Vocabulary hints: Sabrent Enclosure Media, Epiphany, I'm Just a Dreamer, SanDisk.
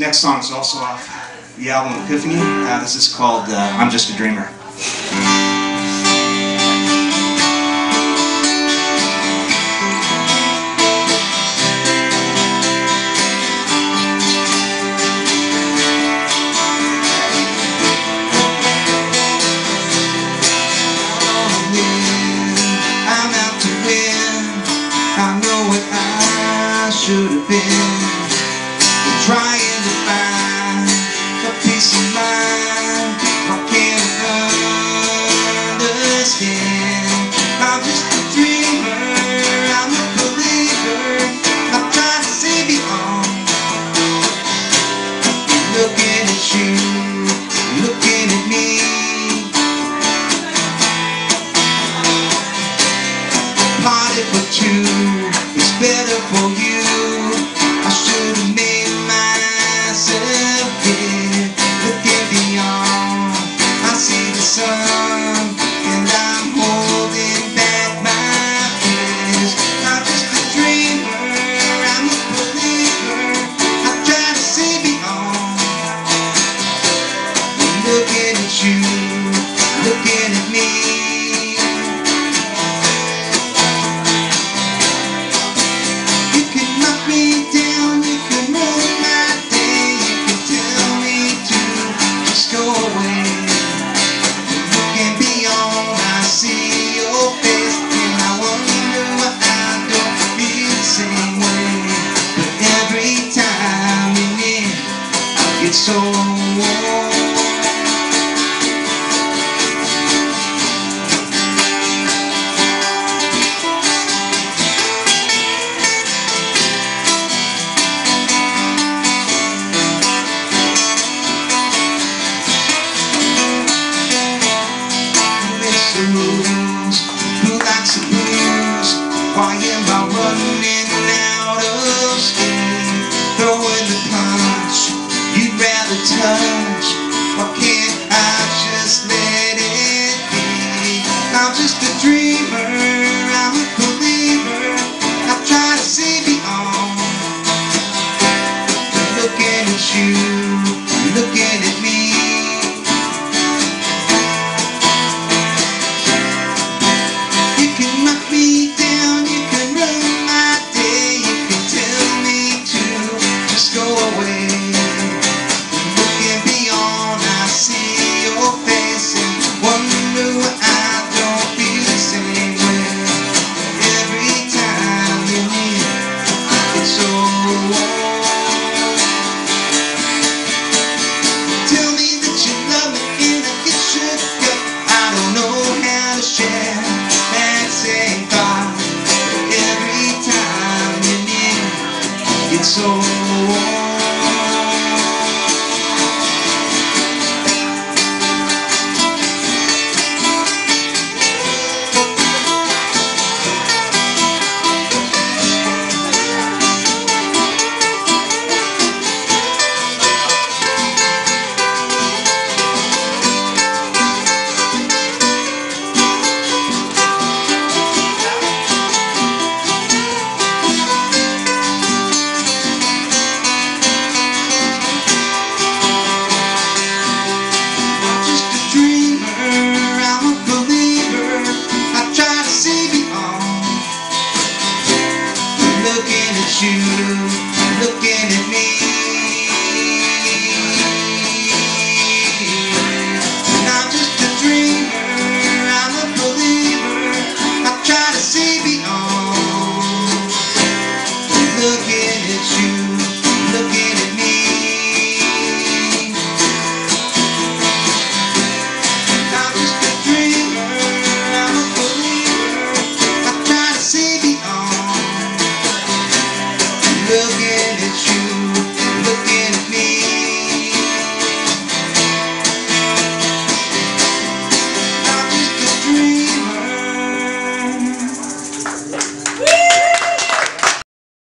next song is also off the album Epiphany. This is called I'm Just a Dreamer. Should have been trying to find a peace of mind. I can't understand. I'm just a dreamer, I'm a believer. I'm trying to see beyond. Looking at you, looking at me. Parted for two is better for you. Looking at me, you can knock me down, you can ruin my day, you can tell me to just go away. Looking beyond, I see your face, and I wonder why I don't feel the same way. But every time you're near, I get so warm. Who likes the blues? Why am I running out of steam? Throwing the punch, you'd rather touch. Why can't I just let it be? I'm just a dreamer, I'm a believer. I try to see beyond. Looking at you, looking at me. So warm. You looking at me, and I'm just a dreamer, I'm a believer. I try to see beyond. Looking at you, looking at me. And I'm just a dreamer, I'm a believer. I try to see beyond. Looking at you.